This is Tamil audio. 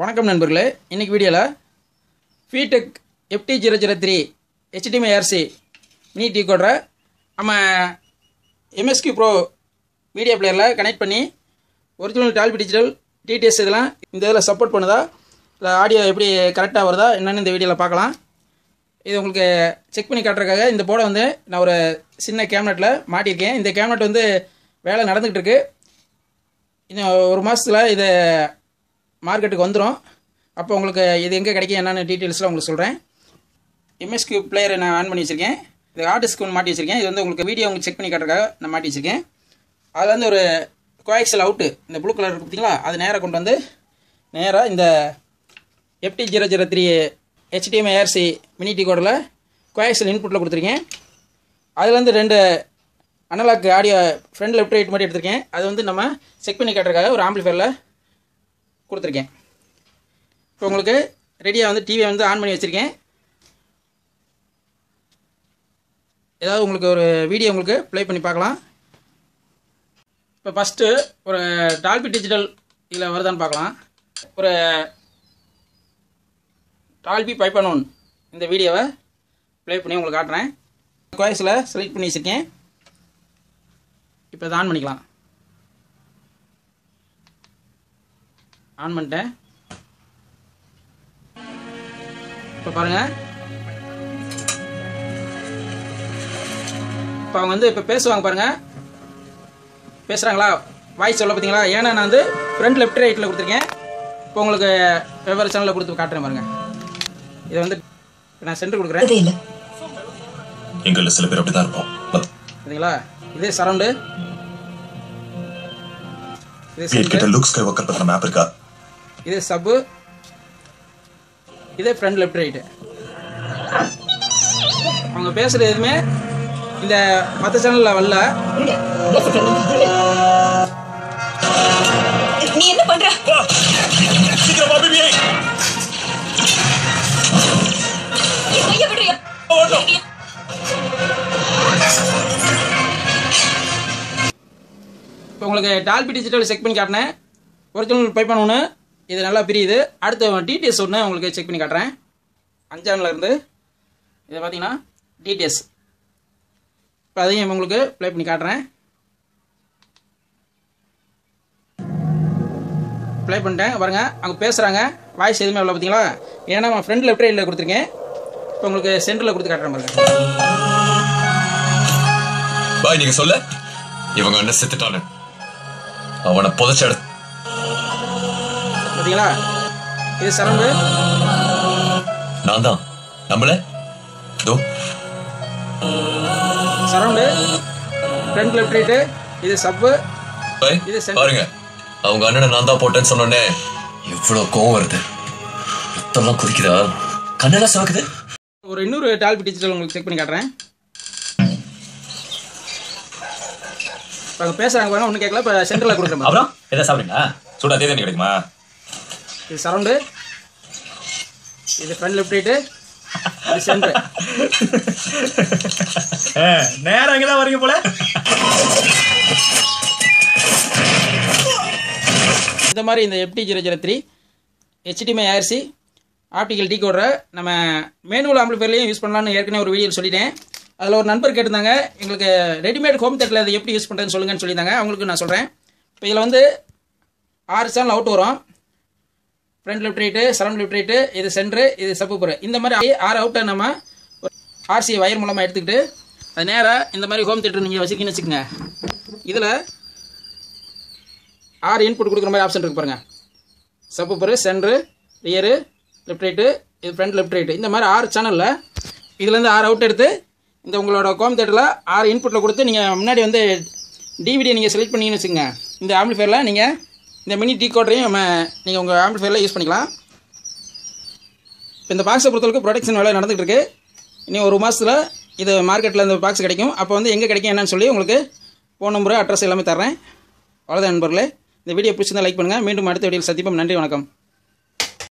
வணக்கம் நண்பர்களே, இன்னைக்கு வீடியோவில் ஃபீடெக் FT003 HDMI RC மினி டிகோடரை நம்ம MXQ ப்ரோ மீடியா பிளேயரில் கனெக்ட் பண்ணி ஒரிஜினல் டால்பி டிஜிட்டல் DTS இதெல்லாம் இந்த இதில் சப்போர்ட் பண்ணுதா, இல்லை ஆடியோ எப்படி கரெக்டாக வருதா என்னென்னு இந்த வீடியோவில் பார்க்கலாம். இது உங்களுக்கு செக் பண்ணி காட்டுறதுக்காக இந்த போர்டை வந்து நான் ஒரு சின்ன கேபினட்டில் மாட்டியிருக்கேன். இந்த கேபினட் வந்து வேலை நடந்துக்கிட்டு இருக்குது. இன்னும் ஒரு மாதத்தில் இதை மார்க்கெட்டுக்கு வந்துடும். அப்போ உங்களுக்கு இது எங்கே கிடைக்கும் என்னென்ன டீட்டெயில்ஸ்லாம் உங்களுக்கு சொல்கிறேன். MXQ பிளேயரை நான் ஆன் பண்ணி வச்சுருக்கேன். இது ஹார்ட் டிஸ்க் ஒன்று மாட்டி வச்சுருக்கேன். இது வந்து உங்களுக்கு வீடியோ உங்களுக்கு செக் பண்ணி காட்டுறதுக்காக நான் மாட்டி வச்சுருக்கேன். அதில் வந்து ஒரு கோஆக்சல் அவுட்டு இந்த ப்ளூ கலர் இருக்குது பார்த்தீங்களா, அது நேராக கொண்டு வந்து நேராக இந்த FT003 HDMI RC மினி டிகோடரில் கோஆக்சல் இன்புட்டில் கொடுத்துருக்கேன். அதில் வந்து ரெண்டு analogue audio front left right மாதிரி எடுத்திருக்கேன். அது வந்து நம்ம செக் பண்ணி காட்டுறதுக்காக ஒரு ஆம்பிளிஃபையரில் கொடுத்துருக்கேன். இப்போ உங்களுக்கு ரெடியாக வந்து டிவியை வந்து ஆன் பண்ணி வச்சுருக்கேன். ஏதாவது உங்களுக்கு ஒரு வீடியோ உங்களுக்கு ப்ளே பண்ணி பார்க்கலாம். இப்போ ஃபஸ்ட்டு ஒரு டால்பி டிஜிட்டல் இதில் வருதான்னு பார்க்கலாம். ஒரு டால்பி 5.1 இந்த வீடியோவை ப்ளே பண்ணி உங்களுக்கு காட்டுறேன். கோயஸில் செலக்ட் பண்ணி வச்சுருக்கேன். இப்போ இதை ஆன் பண்ணிக்கலாம். ஆன் பண்ணிட்டேன். இப்போ பாருங்கள், இப்போ அவங்க வந்து இப்போ பேசுவாங்க பாருங்கள், பேசுகிறாங்களா வாய்ஸ் சொல்ல பார்த்தீங்களா. ஏன்னா நான் வந்து ஃப்ரண்ட் லெஃப்ட் ரைட்டில் கொடுத்துருக்கேன். இப்போ உங்களுக்கு வெவ்வேறு சேனலில் கொடுத்து காட்டுறேன் பாருங்கள். இதை வந்து நான் சென்டர் கொடுக்குறேன். எங்களில் சில பேர் அப்படி தான் இருப்போம் சரிங்களா. இதே சரௌண்டு இது சப்பு, இதே ஃப்ரண்ட் லெஃப்ட் ரைட்டு. அவங்க பேசுகிறது எதுவுமே இந்த மற்ற சேனலில் வரல. இப்போ உங்களுக்கு டால்பி டிஜிட்டல் செக் பண்ணி காட்டினேன். ஒரிஜினல் 5.1 இது நல்லா பிரியுது. அடுத்து DTS ஒன்று உங்களுக்கு செக் பண்ணி காட்டுறேன். 5 சேனலில் இருந்து இதை பார்த்தீங்கன்னா DTS. இப்போ அதையும் உங்களுக்கு ப்ளே பண்ணி காட்டுறேன். ப்ளே பண்ணிட்டேன் பாருங்கள், அவங்க பேசுகிறாங்க வாய்ஸ் எதுவுமே இல்லை பார்த்தீங்களா. ஏன்னா நான் ஃப்ரண்ட் லெஃப்ட் ரைடில் கொடுத்துருக்கேன். இப்போ உங்களுக்கு சென்டரில் கொடுத்து காட்டுறேன் பாருங்கள். நீங்கள் சொல்ல இவங்க என்ன செத்துட்டானு அவனை புதைச்ச பாத்தீங்களா. இது சரம்பு நான் தான் நம்மளே சரவுண்டு ஃப்ரண்ட் லெஃப்ட் ரைட்டு. இது சப்பு, இது பாருங்க. அவங்க அண்ணனை நான் தான் போட்டேன்னு சொன்னோன்னே எவ்வளோ கோவம் வருது. ரத்தம்லாம் குதிக்குதா, கண்ணெல்லாம் சாக்குது. ஒரு இன்னொரு டால்பி டிஜிட்டல் உங்களுக்கு செக் பண்ணி காட்டுறேன். அவங்க பேசுறாங்க பாருங்க, ஒன்றும் கேட்கல. இப்போ சென்டரில் கொடுக்குறேன். அப்புறம் எதாவது சாப்பிடுங்களா, சூடாக தேதி தண்ணி கிடைக்குமா. இது சரவுண்டு, இது ஃப்ரண்ட் லெஃப்ட் ரைட்டு, இது சென்டர். நேரம் இங்கே தான் வரீங்க போல. இந்த மாதிரி இந்த FT003 HDMI RC ஆப்டிக்கல் டிகோடரை நம்ம மேனுவல் ஆம்பிளிஃபையர்லையும் யூஸ் பண்ணலான்னு ஏற்கனவே ஒரு வீடியோவில் சொல்லிட்டேன். அதில் ஒரு நண்பர் கேட்டிருந்தாங்க எங்களுக்கு ரெடிமேட் ஹோம் தேட்டரில் அதை எப்படி யூஸ் பண்ணுறதுன்னு சொல்லுங்கன்னு சொல்லியிருந்தாங்க. அவங்களுக்கு நான் சொல்கிறேன். இப்போ இதில் வந்து 6 சேனல் அவுட் வரும். Front left right, surround left right, இது சென்ட்ரு, இது சப்புப்புரு. இந்த மாதிரி 6 அவுட்டை நம்ம RC வயர் மூலமாக எடுத்துக்கிட்டு அது நேராக இந்த மாதிரி ஹோம் தேட்டர் நீங்கள் வச்சுக்கின்னு வச்சுக்கோங்க. இதில் 6 இன்புட் கொடுக்குற மாதிரி ஆப்ஷன் இருக்கு பாருங்கள். Subwoofer, centre, rear, left right, இது ஃப்ரண்ட் லெஃப்ட் ரைட்டு. இந்த மாதிரி 6 சேனலில் இதுலேருந்து 6 அவுட் எடுத்து இந்த உங்களோட ஹோம் தேட்டரில் 6 இன்புட்டில் கொடுத்து நீங்கள் முன்னாடி வந்து டிவிடியை நீங்கள் செலக்ட் பண்ணிங்கன்னு வச்சுக்கோங்க. இந்த ஆம்பிளிஃபையரில் நீங்கள் இந்த மினி டிகோடரையும் நம்ம நீங்கள் உங்கள் ஆம்பிளிஃபையரில் யூஸ் பண்ணிக்கலாம். இப்போ இந்த பாக்ஸை பொறுத்தளவுக்கு ப்ரொடக்ஷன் வேலை நடந்துகிட்டு இருக்குது. இன்னும் ஒரு மாதத்தில் இது மார்க்கெட்டில் இந்த பாக்ஸ் கிடைக்கும். அப்போ வந்து எங்கே கிடைக்கும் என்னன்னு சொல்லி உங்களுக்கு ஃபோன் நம்பரு அட்ரஸ் எல்லாமே தர்றேன். அவ்வளோதான் நண்பர்களே, இந்த வீடியோ பிடிச்சிருந்தால் லைக் பண்ணுங்கள். மீண்டும் அடுத்த வீடியோவில் சந்திப்போம். நன்றி, வணக்கம்.